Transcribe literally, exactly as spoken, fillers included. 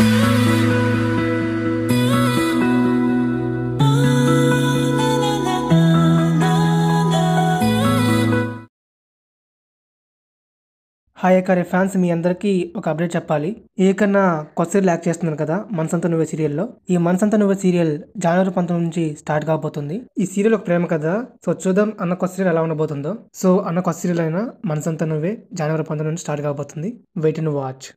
High एकर fans मी अंदर की ఒక అప్డేట్ చెప్పాలి ఏకన్నా కొసర్ లాక్ చేస్తున్నాను కదా మనసంతా నువ్వే సీరియల్ లో ఈ మనసంతా నువ్వే సీరియల్ జనవరి పంతొమ్మిది నుంచి స్టార్ట్ కాబోతుంది ఈ సీరియల్ ఒక ప్రేమ కథ సో చూద్దాం అన్న కొసర్ ఎలా ఉండబోతుందో సో అన్న కొసర్ సీరియల్ అయినా మనసంతా నువ్వే జనవరి పంతొమ్మిది నుంచి స్టార్ట్ కాబోతుంది వెయిట్ అండ్ వాచ్।